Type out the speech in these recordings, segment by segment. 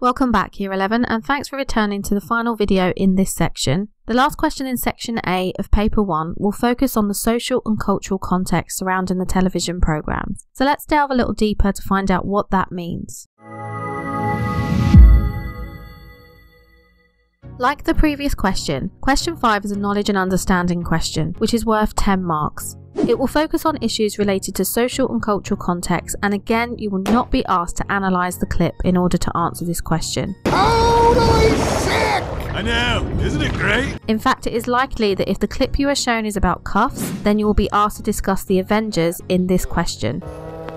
Welcome back Year 11 and thanks for returning to the final video in this section. The last question in section A of paper 1 will focus on the social and cultural context surrounding the television programmes. So let's delve a little deeper to find out what that means. Like the previous question, question 5 is a knowledge and understanding question, which is worth 10 marks. It will focus on issues related to social and cultural context, and again you will not be asked to analyse the clip in order to answer this question. Totally sick! I know, isn't it great? In fact, it is likely that if the clip you are shown is about Cuffs, then you will be asked to discuss the Avengers in this question.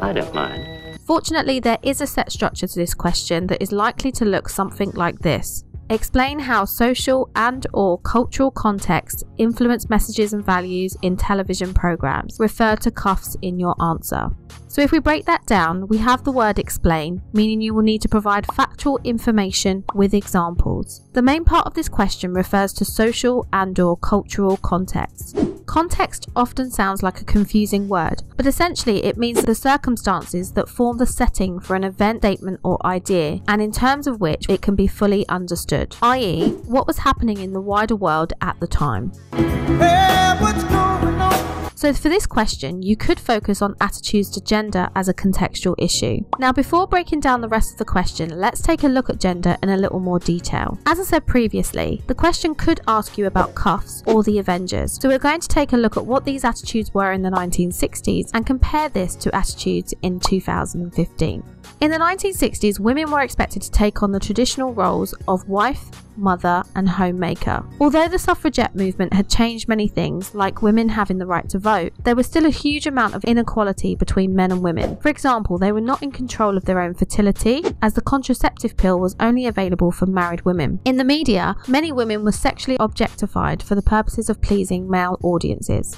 I don't mind. Fortunately, there is a set structure to this question that is likely to look something like this. Explain how social and/or cultural context influence messages and values in television programs. Refer to Cuffs in your answer. So if we break that down, we have the word explain, meaning you will need to provide factual information with examples. The main part of this question refers to social and/or cultural context. Context often sounds like a confusing word, but essentially it means the circumstances that form the setting for an event, statement or idea, and in terms of which it can be fully understood, i.e. what was happening in the wider world at the time. Hey, what's going on? So for this question, you could focus on attitudes to gender as a contextual issue. Now before breaking down the rest of the question, let's take a look at gender in a little more detail. As I said previously, the question could ask you about Cuffs or the Avengers, so we're going to take a look at what these attitudes were in the 1960s and compare this to attitudes in 2015. In the 1960s, women were expected to take on the traditional roles of wife, mother and homemaker. Although the suffragette movement had changed many things, like women having the right to vote, there was still a huge amount of inequality between men and women. For example, they were not in control of their own fertility, as the contraceptive pill was only available for married women. In the media, many women were sexually objectified for the purposes of pleasing male audiences.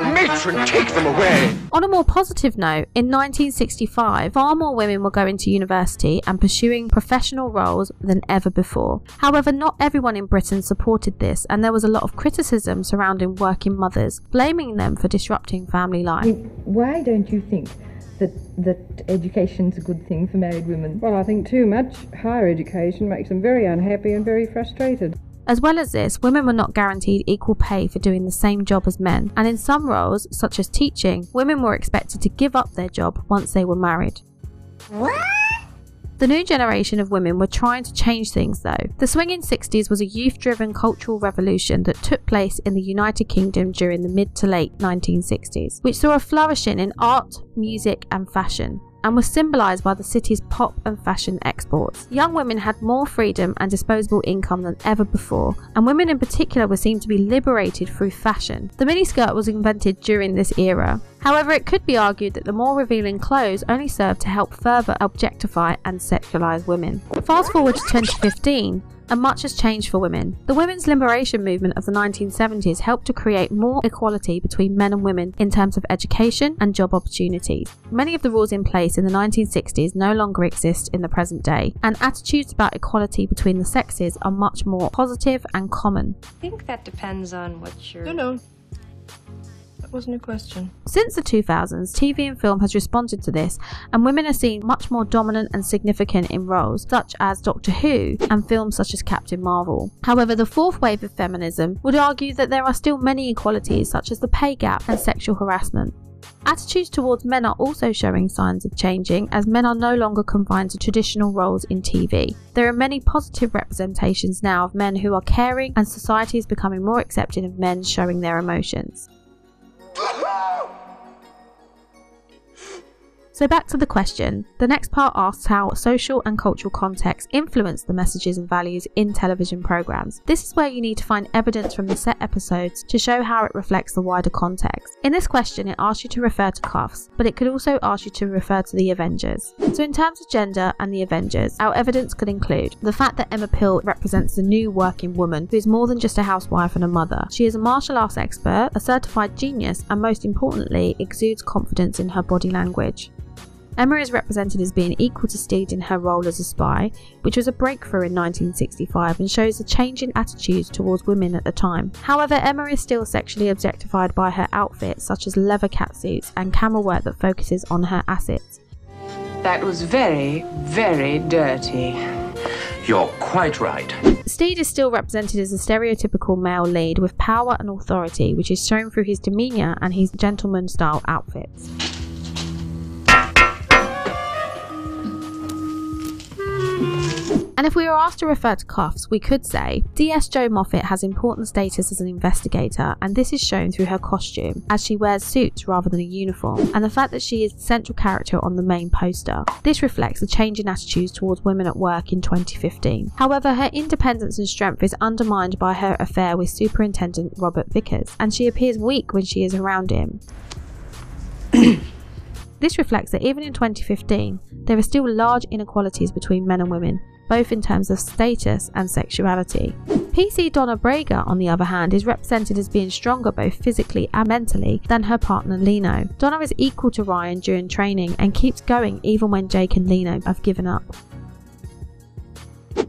Matron, take them away! On a more positive note, in 1965, far more women were going to university and pursuing professional roles than ever before. However, not everyone in Britain supported this, and there was a lot of criticism surrounding working mothers, blaming them for disrupting family life. Why don't you think that education's a good thing for married women? Well, I think too much higher education makes them very unhappy and very frustrated. As well as this, women were not guaranteed equal pay for doing the same job as men, and in some roles, such as teaching, women were expected to give up their job once they were married. What? The new generation of women were trying to change things though. The swinging 60s was a youth-driven cultural revolution that took place in the United Kingdom during the mid to late 1960s, which saw a flourishing in art, music and fashion, and was symbolised by the city's pop and fashion exports. Young women had more freedom and disposable income than ever before, and women in particular were seen to be liberated through fashion. The miniskirt was invented during this era. However, it could be argued that the more revealing clothes only served to help further objectify and sexualise women. Fast forward to 2015, and much has changed for women. The women's liberation movement of the 1970s helped to create more equality between men and women in terms of education and job opportunities. Many of the rules in place in the 1960s no longer exist in the present day, and attitudes about equality between the sexes are much more positive and common. I think that depends on what you're... No. That wasn't a question. Since the 2000s, TV and film has responded to this, and women are seen much more dominant and significant in roles such as Doctor Who and films such as Captain Marvel. However, the fourth wave of feminism would argue that there are still many inequalities such as the pay gap and sexual harassment. Attitudes towards men are also showing signs of changing, as men are no longer confined to traditional roles in TV. There are many positive representations now of men who are caring, and society is becoming more accepting of men showing their emotions. So back to the question, the next part asks how social and cultural context influence the messages and values in television programmes. This is where you need to find evidence from the set episodes to show how it reflects the wider context. In this question, it asks you to refer to Cuffs, but it could also ask you to refer to the Avengers. So in terms of gender and the Avengers, our evidence could include the fact that Emma Peel represents the new working woman who is more than just a housewife and a mother. She is a martial arts expert, a certified genius, and most importantly, exudes confidence in her body language. Emma is represented as being equal to Steed in her role as a spy, which was a breakthrough in 1965 and shows a change in attitudes towards women at the time. However, Emma is still sexually objectified by her outfits, such as leather catsuits and camera work that focuses on her assets. That was very, very dirty. You're quite right. Steed is still represented as a stereotypical male lead with power and authority, which is shown through his demeanour and his gentleman-style outfits. And if we were asked to refer to Cuffs, we could say, DS Jo Moffat has important status as an investigator, and this is shown through her costume, as she wears suits rather than a uniform, and the fact that she is the central character on the main poster. This reflects a change in attitudes towards women at work in 2015. However, her independence and strength is undermined by her affair with Superintendent Robert Vickers, and she appears weak when she is around him. This reflects that even in 2015, there are still large inequalities between men and women, both in terms of status and sexuality. PC Donna Brager, on the other hand, is represented as being stronger both physically and mentally than her partner Lino. Donna is equal to Ryan during training and keeps going even when Jake and Lino have given up.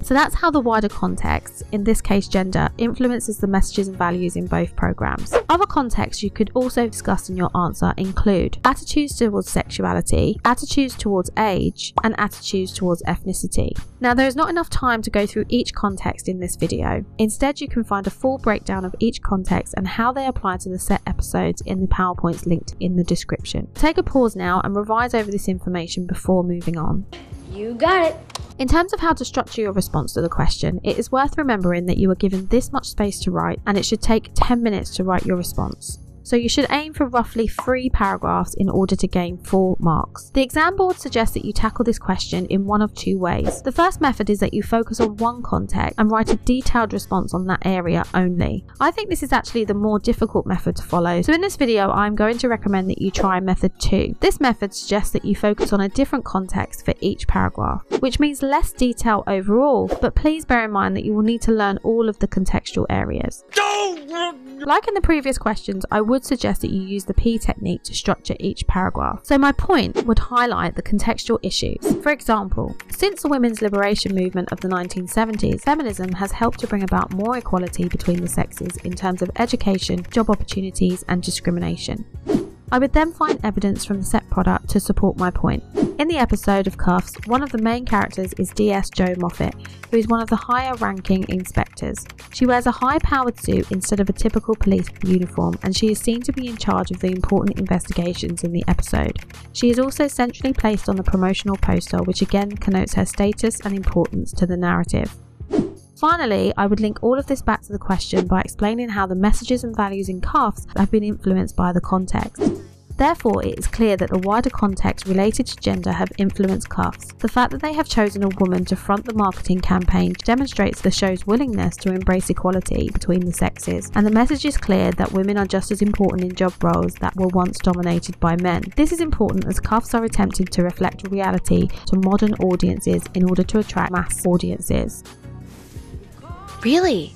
So that's how the wider context, in this case gender, influences the messages and values in both programmes. Other contexts you could also discuss in your answer include attitudes towards sexuality, attitudes towards age, and attitudes towards ethnicity. Now there is not enough time to go through each context in this video. Instead you can find a full breakdown of each context and how they apply to the set episodes in the PowerPoints linked in the description. Take a pause now and revise over this information before moving on. You got it! In terms of how to structure your response to the question, it is worth remembering that you are given this much space to write and it should take 10 minutes to write your response. So you should aim for roughly 3 paragraphs in order to gain 4 marks. The exam board suggests that you tackle this question in one of 2 ways. The first method is that you focus on one context and write a detailed response on that area only. I think this is actually the more difficult method to follow, so in this video I'm going to recommend that you try method 2. This method suggests that you focus on a different context for each paragraph, which means less detail overall, but please bear in mind that you will need to learn all of the contextual areas. Like in the previous questions, I would suggest that you use the P technique to structure each paragraph. So my point would highlight the contextual issues. For example, since the women's liberation movement of the 1970s, feminism has helped to bring about more equality between the sexes in terms of education, job opportunities, and discrimination. I would then find evidence from the set product to support my point. In the episode of Cuffs, one of the main characters is DS Jo Moffat, who is one of the higher ranking inspectors. She wears a high powered suit instead of a typical police uniform, and she is seen to be in charge of the important investigations in the episode. She is also centrally placed on the promotional poster, which again connotes her status and importance to the narrative. Finally, I would link all of this back to the question by explaining how the messages and values in Cuffs have been influenced by the context. Therefore, it is clear that the wider context related to gender have influenced Cuffs. The fact that they have chosen a woman to front the marketing campaign demonstrates the show's willingness to embrace equality between the sexes, and the message is clear that women are just as important in job roles that were once dominated by men. This is important as Cuffs are attempting to reflect reality to modern audiences in order to attract mass audiences. Really?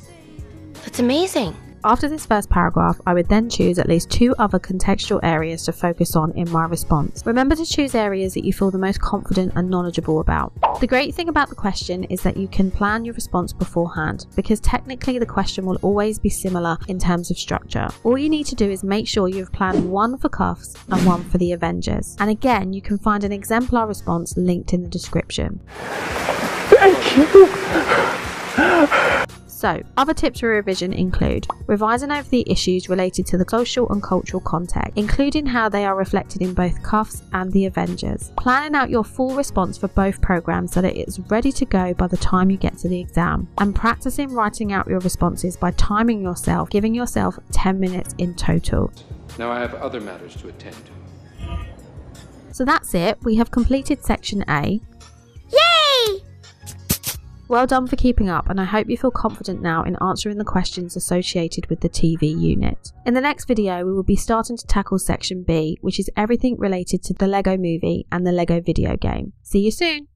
That's amazing. After this first paragraph, I would then choose at least 2 other contextual areas to focus on in my response. Remember to choose areas that you feel the most confident and knowledgeable about. The great thing about the question is that you can plan your response beforehand, because technically the question will always be similar in terms of structure. All you need to do is make sure you have planned 1 for Cuffs and 1 for the Avengers. And again, you can find an exemplar response linked in the description. Thank you. So, other tips for revision include revising over the issues related to the social and cultural context, including how they are reflected in both Cuffs and the Avengers. Planning out your full response for both programs so that it's ready to go by the time you get to the exam. And practicing writing out your responses by timing yourself, giving yourself 10 minutes in total. Now I have other matters to attend to. So that's it, we have completed section A. Well done for keeping up, and I hope you feel confident now in answering the questions associated with the TV unit. In the next video, we will be starting to tackle section B, which is everything related to the Lego movie and the Lego video game. See you soon!